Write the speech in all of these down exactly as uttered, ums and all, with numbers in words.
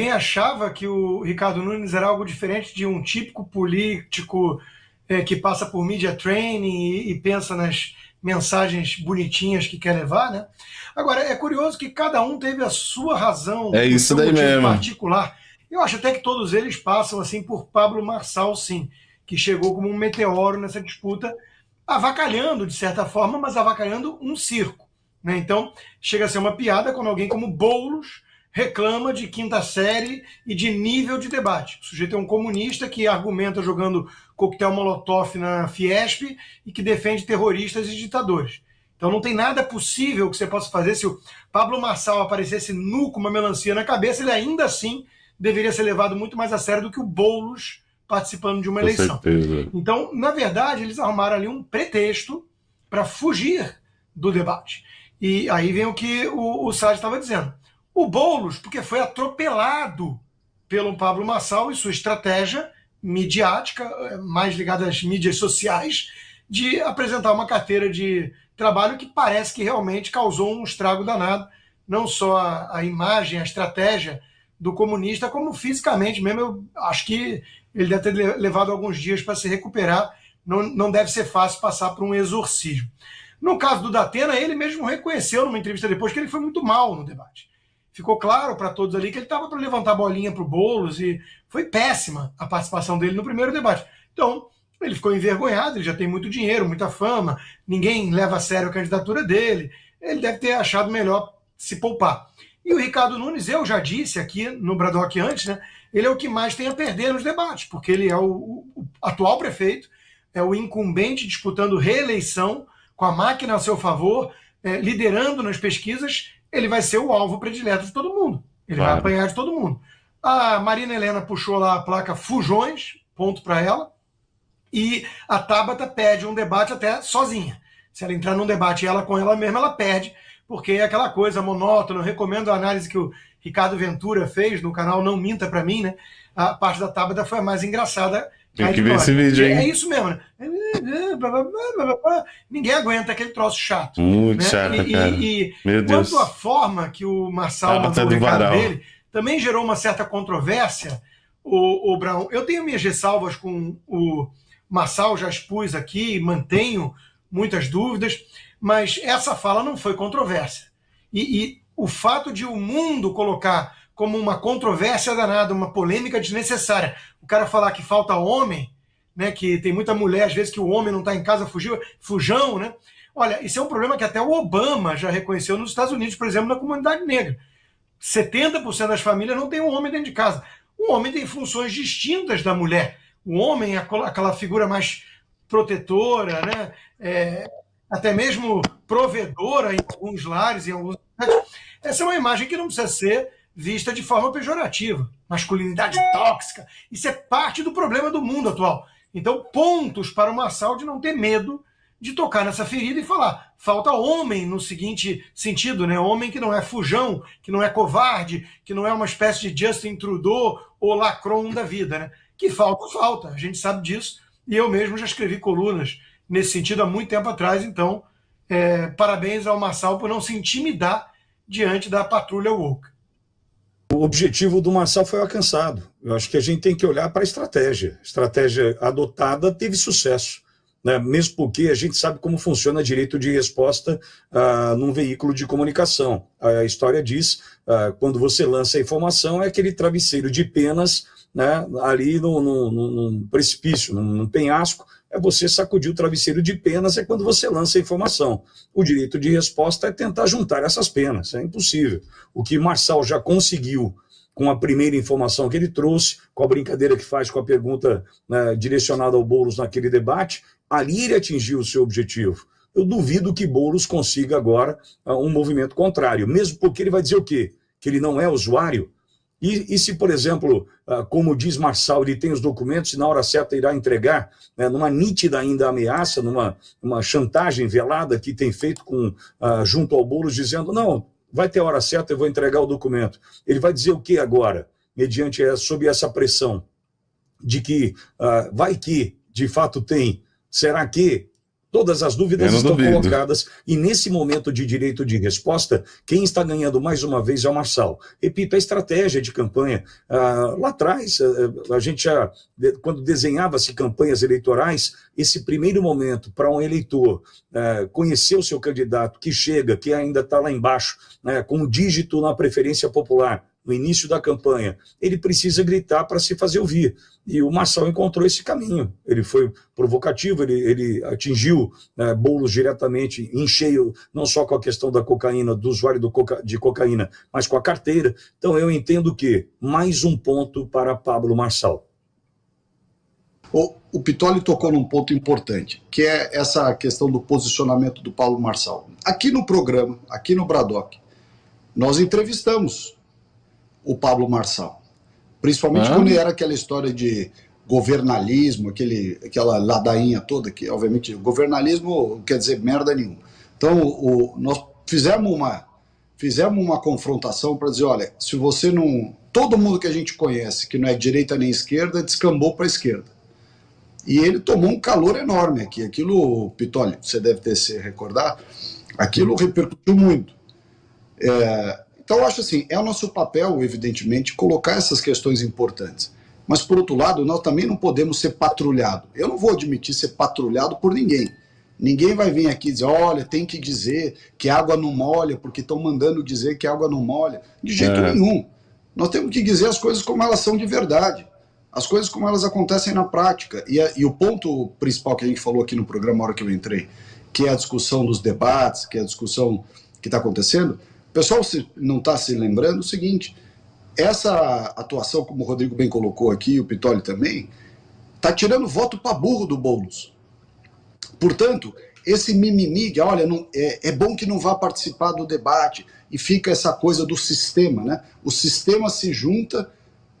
Quem achava que o Ricardo Nunes era algo diferente de um típico político é, que passa por media training e, e pensa nas mensagens bonitinhas que quer levar, né? Agora, é curioso que cada um teve a sua razão, é isso daí mesmo, particular. Eu acho até que todos eles passam assim por Pablo Marçal, sim, que chegou como um meteoro nessa disputa, avacalhando, de certa forma, mas avacalhando um circo, né? Então, chega a ser uma piada quando alguém como Boulos reclama de quinta série e de nível de debate. O sujeito é um comunista que argumenta jogando coquetel molotov na Fiesp e que defende terroristas e ditadores. Então não tem nada possível que você possa fazer. Se o Pablo Marçal aparecesse nu com uma melancia na cabeça, ele ainda assim deveria ser levado muito mais a sério do que o Boulos participando de uma eleição. Com certeza. Então, na verdade, eles arrumaram ali um pretexto para fugir do debate. E aí vem o que o, o Sá estava dizendo. O Boulos, porque foi atropelado pelo Pablo Marçal e sua estratégia midiática, mais ligada às mídias sociais, de apresentar uma carteira de trabalho que parece que realmente causou um estrago danado, não só a, a imagem, a estratégia do comunista, como fisicamente mesmo. Eu acho que ele deve ter levado alguns dias para se recuperar, não, não deve ser fácil passar por um exorcismo. No caso do Datena, ele mesmo reconheceu numa entrevista depois que ele foi muito mal no debate. Ficou claro para todos ali que ele estava para levantar bolinha para o Boulos e foi péssima a participação dele no primeiro debate. Então, ele ficou envergonhado, ele já tem muito dinheiro, muita fama, ninguém leva a sério a candidatura dele, ele deve ter achado melhor se poupar. E o Ricardo Nunes, eu já disse aqui no Braddock antes, né, ele é o que mais tem a perder nos debates, porque ele é o, o atual prefeito, é o incumbente disputando reeleição com a máquina a seu favor, é, liderando nas pesquisas. Ele vai ser o alvo predileto de todo mundo. Ele claro. vai apanhar de todo mundo. A Marina Helena puxou lá a placa Fujões, ponto para ela, e a Tabata pede um debate até sozinha. Se ela entrar num debate ela com ela mesma, ela perde, porque é aquela coisa monótona. Eu recomendo a análise que o Ricardo Ventura fez no canal Não Minta para Mim, né? A parte da Tabata foi a mais engraçada. Tem que ver esse vídeo, hein? É isso mesmo, né? Ninguém aguenta aquele troço chato. Muito né? chato, e, cara. E, Meu Deus. Quanto à forma que o Marçal mandou o recado dele, também gerou uma certa controvérsia, o, o Brown. Eu tenho minhas ressalvas com o Marçal, já expus aqui, mantenho muitas dúvidas, mas essa fala não foi controvérsia. E, e o fato de o mundo colocar como uma controvérsia danada, uma polêmica desnecessária. O cara falar que falta homem, né, que tem muita mulher, às vezes que o homem não está em casa, fugiu, fujão, né? Olha, isso é um problema que até o Obama já reconheceu nos Estados Unidos, por exemplo, na comunidade negra. setenta por cento das famílias não tem um homem dentro de casa. O homem tem funções distintas da mulher. O homem é aquela figura mais protetora, né? É, até mesmo provedora em alguns lares, em alguns... Essa é uma imagem que não precisa ser vista de forma pejorativa, masculinidade tóxica. Isso é parte do problema do mundo atual. Então, pontos para o Marçal de não ter medo de tocar nessa ferida e falar, falta homem no seguinte sentido, né? Homem que não é fujão, que não é covarde, que não é uma espécie de Justin Trudeau ou Lacron da vida, né? Que falta, falta. A gente sabe disso e eu mesmo já escrevi colunas nesse sentido há muito tempo atrás. Então, é, parabéns ao Marçal por não se intimidar diante da patrulha woke. O objetivo do Marçal foi alcançado. Eu acho que a gente tem que olhar para a estratégia. A estratégia adotada teve sucesso, né? Mesmo porque a gente sabe como funciona direito de resposta ah, num veículo de comunicação. A história diz, ah, quando você lança a informação, é aquele travesseiro de penas, né, ali no, no, no, num precipício, num, num penhasco, é você sacudir o travesseiro de penas, é quando você lança a informação. O direito de resposta é tentar juntar essas penas, é impossível. O que Marçal já conseguiu com a primeira informação que ele trouxe, com a brincadeira que faz com a pergunta, né, direcionada ao Boulos naquele debate, ali ele atingiu o seu objetivo. Eu duvido que Boulos consiga agora uh, um movimento contrário, mesmo porque ele vai dizer o quê? Que ele não é usuário? E, e se, por exemplo, como diz Marçal, ele tem os documentos e na hora certa irá entregar, né, numa nítida ainda ameaça, numa uma chantagem velada que tem feito com, uh, junto ao Boulos, dizendo, não, vai ter a hora certa, eu vou entregar o documento. Ele vai dizer o que agora, mediante sob essa pressão de que uh, vai que, de fato tem, será que... Todas as dúvidas estão duvido. colocadas e nesse momento de direito de resposta, quem está ganhando mais uma vez é o Marçal. Repito, a estratégia de campanha, ah, lá atrás, a gente já, quando desenhava-se campanhas eleitorais, esse primeiro momento para um eleitor ah, conhecer o seu candidato que chega, que ainda está lá embaixo, né, com o dígito na preferência popular, no início da campanha, ele precisa gritar para se fazer ouvir. E o Marçal encontrou esse caminho. Ele foi provocativo, ele, ele atingiu né, Boulos diretamente em cheio, não só com a questão da cocaína, do usuário do coca, de cocaína, mas com a carteira. Então eu entendo que mais um ponto para Pablo Marçal. O, o Pitoli tocou num ponto importante, que é essa questão do posicionamento do Pablo Marçal. Aqui no programa, aqui no Braddock, nós entrevistamos o Pablo Marçal, principalmente ah. quando era aquela história de governalismo, aquele, aquela ladainha toda, que obviamente governalismo não quer dizer merda nenhuma. Então o, nós fizemos uma, fizemos uma confrontação para dizer, olha, se você não... Todo mundo que a gente conhece, que não é direita nem esquerda, descambou para a esquerda. E ele tomou um calor enorme aqui. Aquilo, Pitoli, você deve ter se recordado, aquilo repercutiu muito. É... Então, eu acho assim, é o nosso papel, evidentemente, colocar essas questões importantes. Mas, por outro lado, nós também não podemos ser patrulhado. Eu não vou admitir ser patrulhado por ninguém. Ninguém vai vir aqui dizer, olha, tem que dizer que água não molha, porque estão mandando dizer que água não molha. De jeito é. nenhum. Nós temos que dizer as coisas como elas são de verdade. As coisas como elas acontecem na prática. E, a, e o ponto principal que a gente falou aqui no programa, a hora que eu entrei, que é a discussão dos debates, que é a discussão que está acontecendo... O pessoal não está se lembrando o seguinte, essa atuação, como o Rodrigo bem colocou aqui, o Pitoli também, está tirando voto para burro do Boulos. Portanto, esse mimimi de, olha, não, é, é bom que não vá participar do debate, e fica essa coisa do sistema, né? O sistema se junta,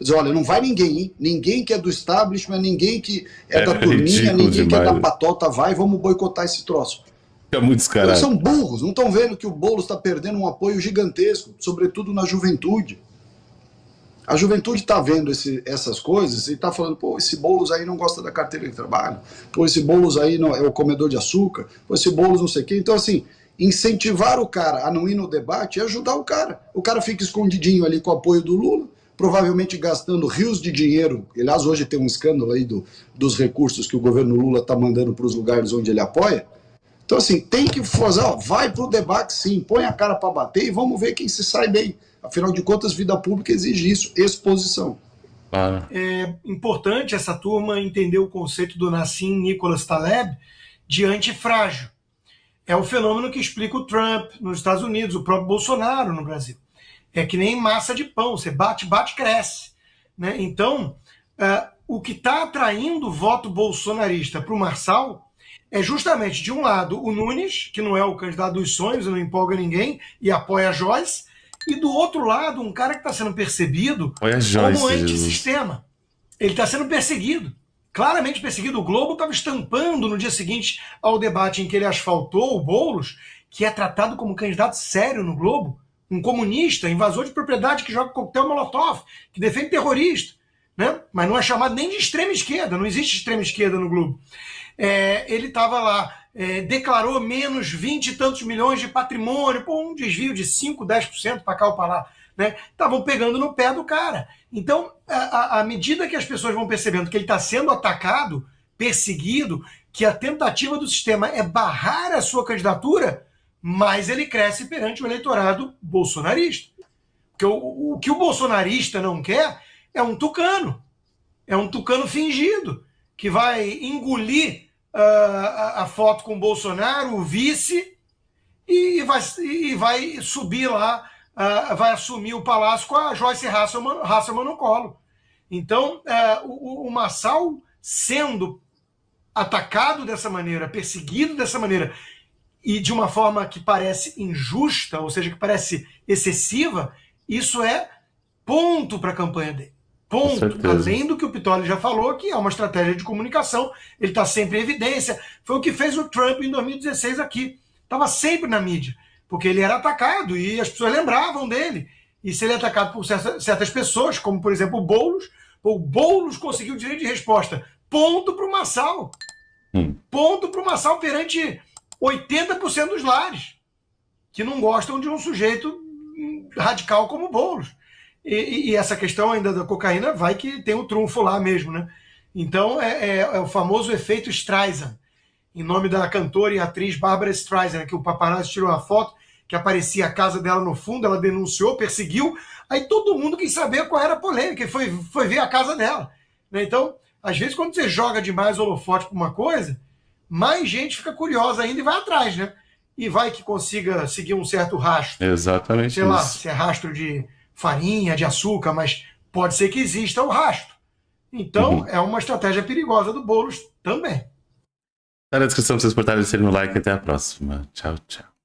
diz, olha, não vai ninguém, hein? Ninguém que é do establishment, ninguém que é, é da turminha, ninguém demais. que é da patota, vai, vamos boicotar esse troço. É muito descarado. Eles são burros, não estão vendo que o Boulos está perdendo um apoio gigantesco, sobretudo na juventude. A juventude está vendo esse, essas coisas e está falando, pô, esse Boulos aí não gosta da carteira de trabalho, pô, esse Boulos aí não, é o comedor de açúcar, pô, esse Boulos não sei o quê. Então, assim, incentivar o cara a não ir no debate é ajudar o cara. O cara fica escondidinho ali com o apoio do Lula, provavelmente gastando rios de dinheiro. Aliás, hoje tem um escândalo aí do, dos recursos que o governo Lula está mandando para os lugares onde ele apoia. Então, assim, tem que fazer, ó, vai pro debate sim, põe a cara para bater e vamos ver quem se sai bem. Afinal de contas, vida pública exige isso, exposição. Ah. É importante essa turma entender o conceito do Nassim Nicholas Taleb de antifrágil. É o fenômeno que explica o Trump nos Estados Unidos, o próprio Bolsonaro no Brasil. É que nem massa de pão, você bate, bate, cresce. Né? Então, uh, o que está atraindo o voto bolsonarista para o Marçal é justamente, de um lado, o Nunes, que não é o candidato dos sonhos, não empolga ninguém, e apoia a Joice, e do outro lado, um cara que está sendo percebido como antissistema. Ele está sendo perseguido, claramente perseguido. O Globo estava estampando no dia seguinte ao debate em que ele asfaltou o Boulos, que é tratado como candidato sério no Globo, um comunista, invasor de propriedade que joga coquetel molotov, que defende terrorista, né? Mas não é chamado nem de extrema esquerda, não existe extrema esquerda no Globo. É, ele estava lá, é, declarou menos vinte e tantos milhões de patrimônio, pô, um desvio de cinco, dez por cento para cá ou para lá, né? Estavam pegando no pé do cara. Então, à medida que as pessoas vão percebendo que ele está sendo atacado, perseguido, que a tentativa do sistema é barrar a sua candidatura, mais ele cresce perante o eleitorado bolsonarista. Porque o, o que o bolsonarista não quer é um tucano, é um tucano fingido, que vai engolir Uh, a foto com o Bolsonaro, o vice, e vai, e vai subir lá, uh, vai assumir o palácio com a Joice Hasselman, Hasselman no colo. Então, uh, o, o Marçal sendo atacado dessa maneira, perseguido dessa maneira, e de uma forma que parece injusta, ou seja, que parece excessiva, isso é ponto para a campanha dele. Ponto, além do que o Pitoli já falou, que é uma estratégia de comunicação, ele está sempre em evidência. Foi o que fez o Trump em dois mil e dezesseis aqui. Estava sempre na mídia, porque ele era atacado e as pessoas lembravam dele. E se ele é atacado por certas pessoas, como por exemplo o Boulos, o Boulos conseguiu o direito de resposta. Ponto para o Marçal. hum. Ponto para o Marçal perante oitenta por cento dos lares, que não gostam de um sujeito radical como o Boulos. E, e essa questão ainda da cocaína vai que tem um trunfo lá mesmo, né? Então é, é, é o famoso efeito Streisand, em nome da cantora e atriz Bárbara Streisand, que o paparazzi tirou a foto, que aparecia a casa dela no fundo, ela denunciou, perseguiu, aí todo mundo quis saber qual era a polêmica, e foi, foi ver a casa dela. Né? Então, às vezes, quando você joga demais holofote para uma coisa, mais gente fica curiosa ainda e vai atrás, né? E vai que consiga seguir um certo rastro. Exatamente Sei isso. lá, se é rastro de farinha, de açúcar, mas pode ser que exista o rastro. Então, uhum. é uma estratégia perigosa do Boulos também. Tá na descrição para vocês fortalecerem o like. Até a próxima. Tchau, tchau.